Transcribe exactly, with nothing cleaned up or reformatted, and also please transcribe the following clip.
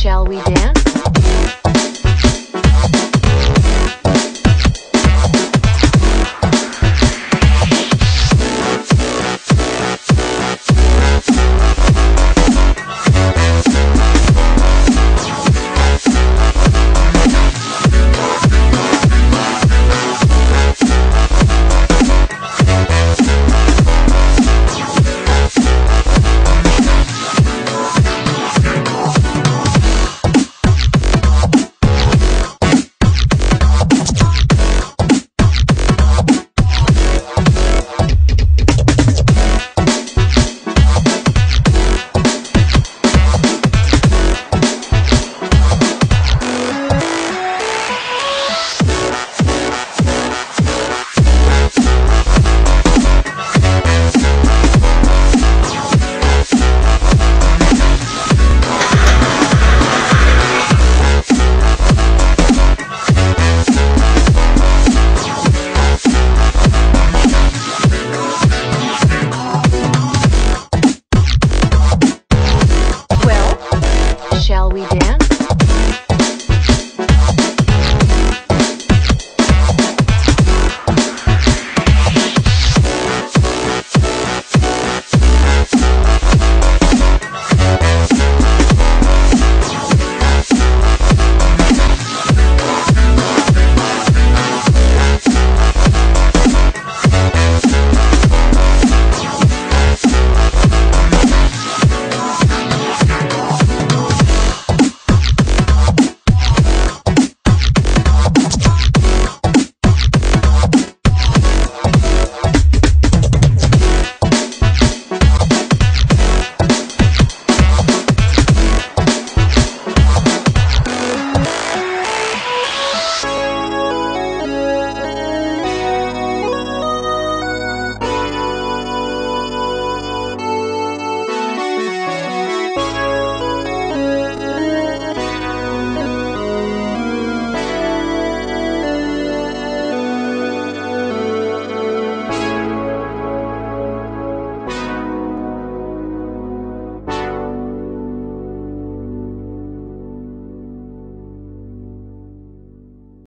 Shall we dance?